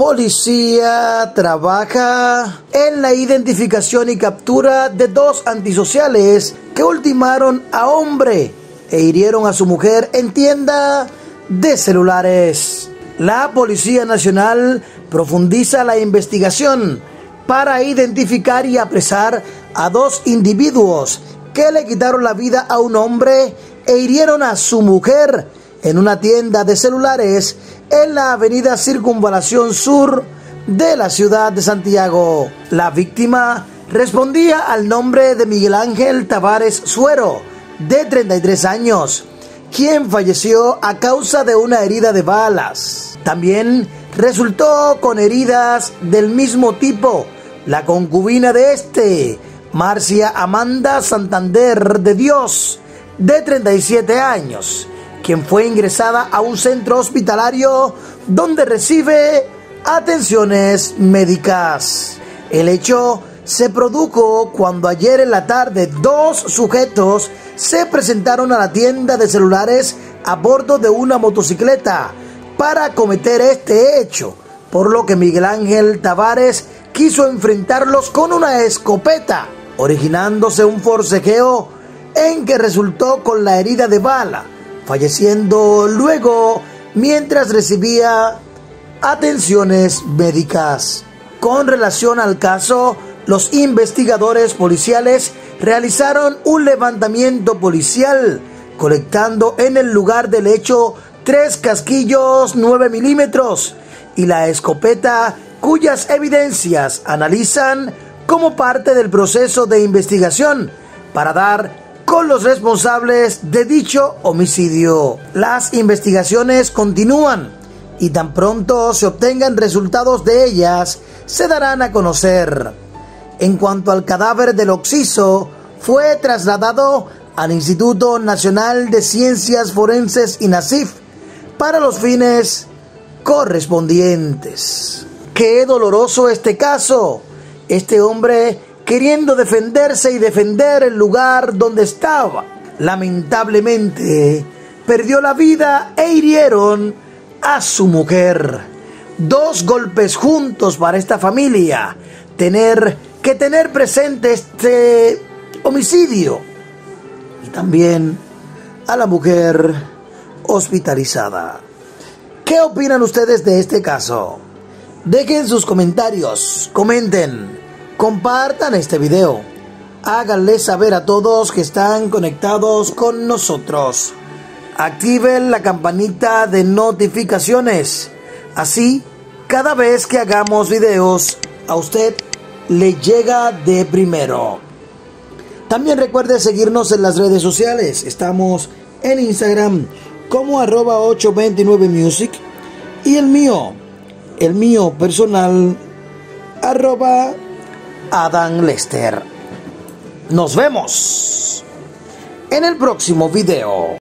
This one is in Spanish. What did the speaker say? policía trabaja en la identificación y captura de dos antisociales que ultimaron a hombre e hirieron a su mujer en tienda de celulares. La Policía Nacional profundiza la investigación para identificar y apresar a dos individuos que le quitaron la vida a un hombre e hirieron a su mujer en una tienda de celulares en la avenida Circunvalación Sur de la ciudad de Santiago. La víctima respondía al nombre de Miguel Ángel Tavares Suero, de 33 años, quien falleció a causa de una herida de balas. También resultó con heridas del mismo tipo la concubina de este, Marcia Amanda Santander de Dios, de 37 años, quien fue ingresada a un centro hospitalario donde recibe atenciones médicas. El hecho se produjo cuando ayer en la tarde dos sujetos se presentaron a la tienda de celulares a bordo de una motocicleta para cometer este hecho, por lo que Miguel Ángel Tavares quiso enfrentarlos con una escopeta, originándose un forcejeo en que resultó con la herida de bala, falleciendo luego mientras recibía atenciones médicas. Con relación al caso, los investigadores policiales realizaron un levantamiento policial, colectando en el lugar del hecho 3 casquillos 9 milímetros y la escopeta, cuyas evidencias analizan como parte del proceso de investigación para dar con los responsables de dicho homicidio. Las investigaciones continúan y tan pronto se obtengan resultados de ellas, se darán a conocer. En cuanto al cadáver del occiso, fue trasladado al Instituto Nacional de Ciencias Forenses y NACIF para los fines correspondientes. Qué doloroso este caso. Este hombre queriendo defenderse y defender el lugar donde estaba. Lamentablemente, perdió la vida e hirieron a su mujer. 2 golpes juntos para esta familia. Tener que tener presente este homicidio y también a la mujer hospitalizada. ¿Qué opinan ustedes de este caso? Dejen sus comentarios, comenten. Compartan este video. Háganle saber a todos que están conectados con nosotros. Activen la campanita de notificaciones. Así, cada vez que hagamos videos, a usted le llega de primero. También recuerde seguirnos en las redes sociales. Estamos en Instagram como @829music y el mío personal @ Adán Lesther. Nos vemos en el próximo video.